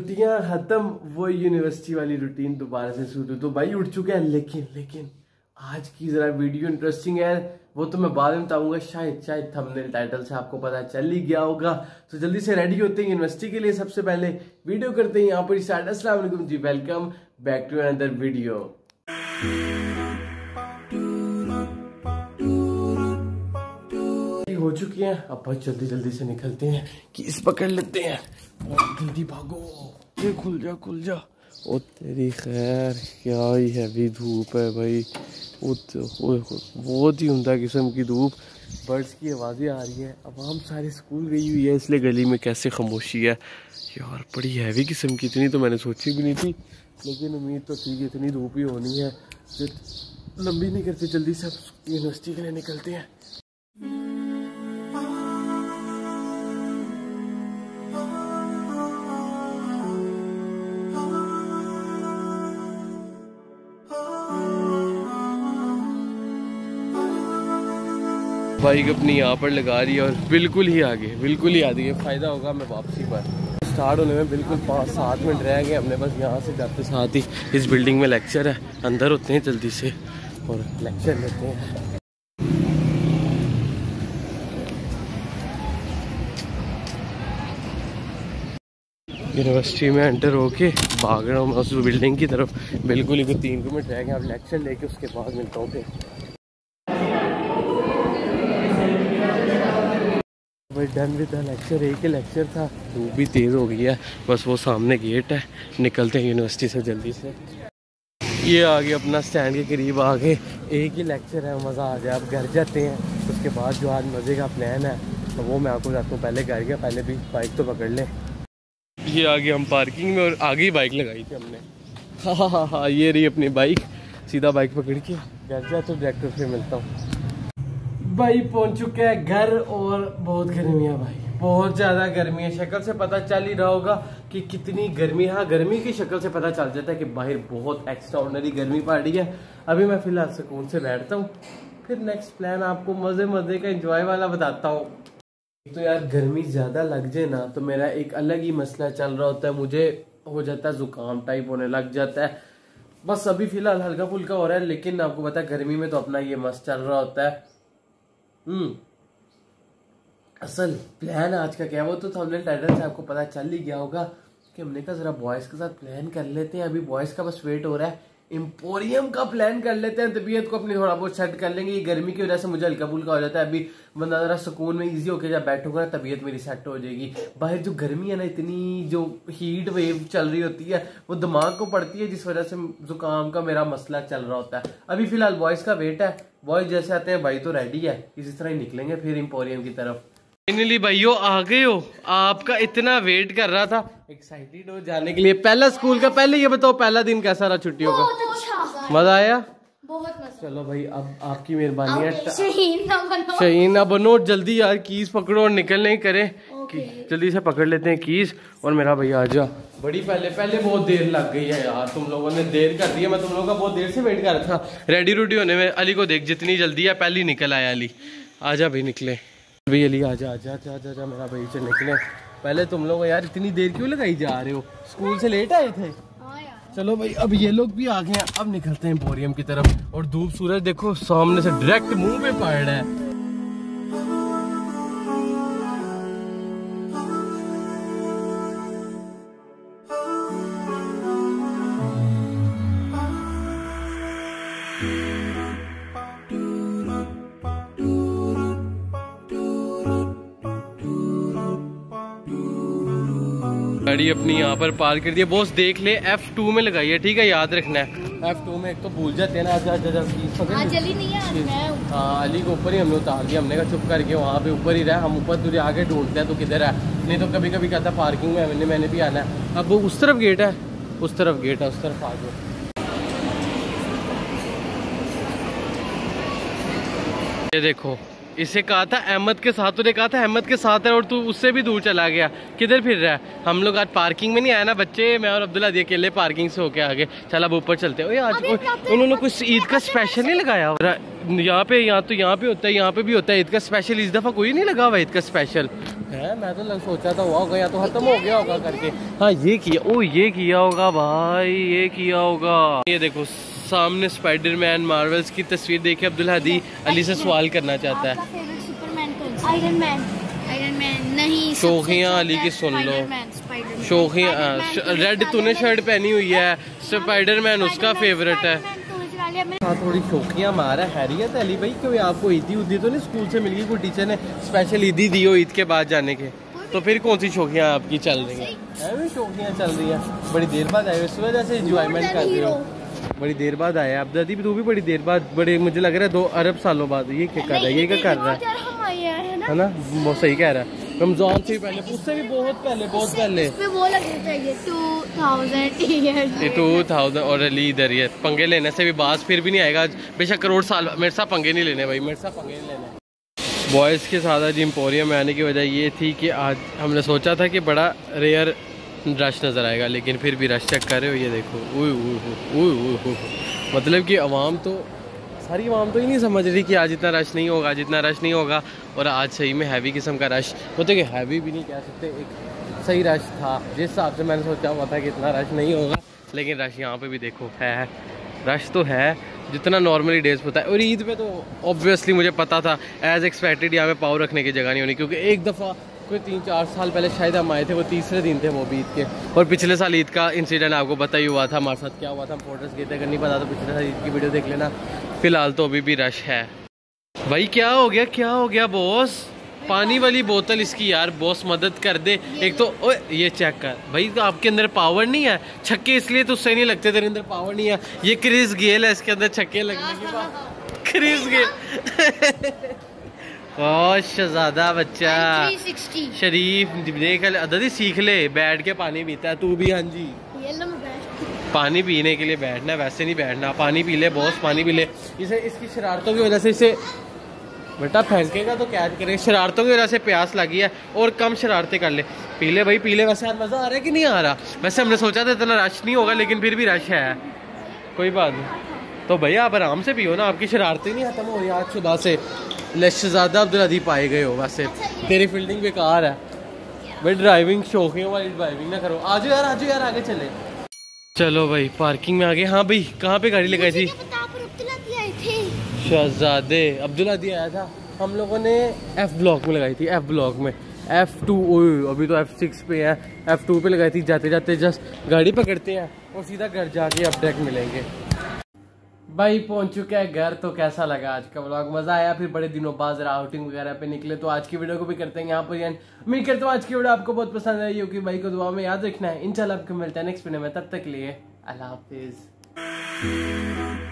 छुट्टियां खत्म, वो यूनिवर्सिटी वाली रूटीन दोबारा से शुरू। तो भाई उठ चुके हैं, लेकिन आज की जरा वीडियो इंटरेस्टिंग है, वो तो मैं बाद में बताऊंगा। शायद थंबनेल टाइटल से आपको पता चल ही गया होगा। तो जल्दी से रेडी होते हैं यूनिवर्सिटी के लिए। सबसे पहले वीडियो करते हैं यहाँ पर स्टार्ट। अस्सलाम वालेकुम जी, welcome back to another video. हो चुकी हैं, अब बहुत जल्दी से निकलते हैं कि इस पकड़ लेते हैं। जल्दी भागो, ये खुल जा। ओ तेरी खैर, क्या ही हैवी धूप है भाई। बहुत ही उमदा किस्म की धूप, बर्ड्स की आवाज़ें आ रही हैं। अब हम सारे स्कूल गई हुई है, इसलिए गली में कैसे खामोशी है यार। बड़ी हैवी किस्म की, इतनी तो मैंने सोची भी नहीं थी, लेकिन उम्मीद तो थी कि इतनी धूप ही होनी है। लंबी नहीं करते, जल्दी से यूनिवर्सिटी के लिए निकलते हैं। बाइक अपनी यहाँ पर लगा रही है और बिल्कुल ही आगे है। फ़ायदा होगा मैं वापसी पर। स्टार्ट होने में बिल्कुल 5-7 मिनट रह गए हमने बस। यहाँ से जाते साथ ही इस बिल्डिंग में लेक्चर है, अंदर होते हैं जल्दी से और लेक्चर लेते हैं। यूनिवर्सिटी में एंटर होके भाग रहा हूँ उस बिल्डिंग की तरफ। बिल्कुल ही 3 मिनट रह गए, अब लेक्चर लेके उसके बाद मिलता हूँ फिर। भाई डन विद लेक्चर, एक ही लेक्चर था। धूप भी तेज़ हो गई है, बस वो सामने गेट है। निकलते हैं यूनिवर्सिटी से जल्दी से। ये आगे अपना स्टैंड के करीब आगे एक ही लेक्चर है, मज़ा आ जाए। अब घर जाते हैं, उसके बाद जो आज मज़े का प्लान है तो वो मैं आपको बताता हूँ। पहले घर गया, पहले भी बाइक तो पकड़ लें। ये आगे हम पार्किंग में, और आगे ही बाइक लगाई थी हमने। हाँ, ये रही अपनी बाइक। सीधा बाइक पकड़ के घर जाए तो डायरेक्टर से मिलता हूँ। भाई पहुंच चुके हैं घर, और बहुत गर्मी है भाई, बहुत ज़्यादा गर्मी है। शक्ल से पता चल ही रहा होगा कि कितनी गर्मी है। गर्मी की शक्ल से पता चल जाता है कि बाहर बहुत एक्स्ट्राऑर्डिनरी गर्मी पड़ रही है। अभी मैं फ़िलहाल सुकून से बैठता हूँ, फिर नेक्स्ट प्लान आपको मज़े का एंजॉय वाला बताता हूँ। तो यार गर्मी ज़्यादा लग जाए ना तो मेरा एक अलग ही मसला चल रहा होता है, मुझे हो जाता है ज़ुकाम टाइप होने लग जाता है। बस अभी फ़िलहाल हल्का फुल्का हो रहा है, लेकिन आपको पता है गर्मी में तो अपना ये मस्त चल रहा होता है। असल प्लान आज का क्या है वो तो थंबनेल टाइटल से आपको पता चल ही गया होगा कि हमने कहा जरा बॉयज़ के साथ प्लान कर लेते हैं। अभी बॉयज़ का बस वेट हो रहा है, एम्पोरियम का प्लान कर लेते हैं। तबीयत को अपनी थोड़ा बहुत सेट कर लेंगे। ये गर्मी की वजह से मुझे हल्का फुल्का हो जाता है। अभी बंदा जरा सुकून में ईजी होकर जब बैठूंगा तबीयत मेरी सेट हो जाएगी। बाहर जो गर्मी है ना, इतनी जो हीट वेव चल रही होती है वो दिमाग को पड़ती है, जिस वजह से जुकाम का मेरा मसला चल रहा होता है। अभी फिलहाल बॉयज़ का वेट है, बॉयज़ जैसे आते हैं भाई तो रेडी है, इसी तरह ही निकलेंगे फिर एम्पोरियम की तरफ। फाइनली भाइयों आ गए हो, आपका इतना वेट कर रहा था, एक्साइटेड हो जाने के लिए। पहला स्कूल का, पहले ये बताओ पहला दिन कैसा रहा छुट्टियों का? अच्छा। मजा आया? बहुत मजा। चलो भाई, अब आपकी मेहरबानी है, शहीन ना बनो जल्दी यार, कीज पकड़ो और निकलने करें। जल्दी से पकड़ लेते हैं कीज। और मेरा भैया आजा। बड़ी पहले बहुत देर लग गई है यार, तुम लोगों ने देर कर दी है। मैं तुम लोगों का बहुत देर से वेट कर रहा था रेडी रूडी होने में। अली को देख, जितनी जल्दी है पहले निकल आया। अली आजा भाई, निकले भैया। अली आजा मेरा भाई, चल निकले। पहले तुम लोग यार इतनी देर क्यों लगाई जा रहे हो? स्कूल से लेट आए थे। चलो भाई, अब ये लोग भी आ गए हैं, अब निकलते हैं एम्पोरियम की तरफ। और धूप सूरज देखो सामने से डायरेक्ट मुंह पे पड़ रहा है। गाड़ी अपनी यहाँ पर पार्क कर दी है। बॉस देख ले, F2 में लगाई है, ठीक है, याद रखना है F2 में। एक तो भूल जाते हैं ना। हाँ, अली को ऊपर ही हमने उतार दिया। हमने कहा चुप करके वहाँ पे ऊपर ही रहा, हम ऊपर तुझे आगे ढूंढते हैं तो किधर है। नहीं तो कभी कभी कहता पार्किंग में मैंने भी आना है। अब वो उस तरफ गेट है, उस तरफ आ जाओ। ये देखो इसे कहा था अहमद के साथ, तूने कहा था अहमद के साथ है और तू उससे भी दूर चला गया, किधर फिर रहा है? हम लोग आज पार्किंग में नहीं आया ना बच्चे, मैं और अब्दुल्ला दिए अकेले पार्किंग से होके आगे। चल अब ऊपर चलते हो। आज उन्होंने कुछ ईद का स्पेशल नहीं लगाया यहाँ पे? यहाँ तो यहाँ पे होता है, यहाँ पे भी होता है ईद का स्पेशल। इस दफ़ा कोई नहीं लगा हुआ ईद का स्पेशल है। मैं तो सोचा था हुआ होगा या तो खत्म हो गया होगा करके। हाँ ये किया, ओ ये किया होगा भाई, ये किया होगा। ये देखो सामने स्पाइडरमैन मार्वल्स की तस्वीर देखे अब्दुल हादी अली से सवाल करना चाहता है। शौकिया अली की सुन लो, शौकिया रेड तूने शर्ट पहनी हुई है, स्पाइडरमैन उसका फेवरेट है। हाँ थोड़ी शौकिया मारा हैरियत अली भाई, क्योंकि आपको ईदी उदी तो नहीं स्कूल से मिल गई, कोई टीचर ने स्पेशल ईदी दी हो ईद के बाद जाने के? तो फिर कौन सी शौकियाँ आपकी चल रही है? शौकियाँ चल रही है, बड़ी देर बाद आए, इस वजह से इंजॉयमेंट कर रही हो। बड़ी देर बाद आया अब्दादी भी, तू भी बड़ी देर बाद, बड़े मुझे लग रहा है 2 अरब सालों बाद। ये क्या कर रहा है, ये क्या कर रहा है ना? वो सही कह रहा है, रमजान से पहले, उससे भी बहुत पहले वो ये 2000 और अली इधर ये पंगे लेने से भी बात फिर भी नहीं आएगा आज, बेशक करोड़ साल। मेरे साथ पंगे नहीं लेने भाई, मेरे साथ पंगे नहीं लेने। बॉयज़ के साथ आज एम्पोरियम में आने की वजह ये थी कि आज हमने सोचा था कि बड़ा रेयर रश नज़र आएगा, लेकिन फिर भी रश चेक कर रहे हो। ये देखो मतलब कि आवाम तो सारी आवाम तो ही नहीं समझ रही कि आज इतना रश नहीं होगा, आज इतना रश नहीं होगा। और आज सही में हैवी किस्म का रश, वो तो कि हैवी भी नहीं कह सकते, एक सही रश था जिस हिसाब से मैंने सोचा हुआ था कि इतना रश नहीं होगा, लेकिन रश यहाँ पे भी देखो है। रश तो है जितना नॉर्मली डेज होता है, और ईद पे तो ऑब्वियसली मुझे पता था एज़ एक्सपेक्टेड यहाँ पे पाँव रखने की जगह नहीं होनी, क्योंकि एक दफ़ा कोई 3-4 साल पहले शायद हम आए थे, वो तीसरे दिन थे वो भी ईद के। और पिछले साल ईद का इंसिडेंट आपको पता ही हुआ था हमारे साथ क्या हुआ था, हम फोटोज़ गए थे। अगर नहीं पता तो पिछले साल ईद की वीडियो देख लेना। फ़िलहाल तो अभी भी रश है भाई। क्या हो गया, क्या हो गया बॉस? पानी वाली बोतल इसकी यार बॉस मदद कर दे। एक तो ओ, ये चेक कर भाई, तो आपके अंदर पावर नहीं है, छक्के इसलिए तो उससे नहीं लगते, तेरे अंदर पावर नहीं है। ये क्रिस गेल है, इसके अंदर छक्के लगने की बात। क्रिस गेल बहुत शहजादा बच्चा शरीफ देख अदी सीख ले, बैठ के पानी पीता है तू भी। हाँ जी पानी पीने के लिए बैठना, वैसे नहीं बैठना। पानी पी ले बॉस, पानी पी ले। इसे इसकी शरारतों की वजह से इसे बेटा फेंकेगा तो कैद करेगा, शरारतों की वजह से प्यास लगी है और कम शरारतें कर ले। पी ले भाई पी ले। वैसे आज मज़ा आ रहा है कि नहीं आ रहा? वैसे हमने सोचा था इतना रश नहीं होगा, लेकिन फिर भी रश है। कोई बात नहीं, तो भैया आप आराम से पियो ना, आपकी शरारतें नहीं खत्म हो रही आज सुबह से। शहजादा अब्दुल अदी पाए गए हो। वैसे अच्छा तेरी फील्डिंग बेकार है भाई, ड्राइविंग शौकियों वाली ड्राइविंग ना करो। आज यार आगे चले। चलो भाई पार्किंग में आगे। हाँ भाई कहाँ पे गाड़ी लगाई थी? शहजादे अब्दुल अदी आया था, हम लोगों ने F ब्लॉक में लगाई थी। F ब्लॉक में F2, अभी तो F6 पे है, F2 पे लगाई थी। जाते जाते जस्ट गाड़ी पकड़ते हैं और सीधा घर जाके अपडेट मिलेंगे। भाई पहुंच चुके हैं घर। तो कैसा लगा आज का व्लॉग? मज़ा आया? फिर बड़े दिनों बाद जरा आउटिंग वगैरह पे निकले, तो आज की वीडियो को भी करते हैं यहाँ पर एंड। उम्मीद करता हूँ आज की वीडियो आपको बहुत पसंद आई होगी। भाई को दुआ में याद रखना है। इंशाल्लाह आपको मिलता है नेक्स्ट वीडियो में, तब तक लिए अल्लाह हाफिज़।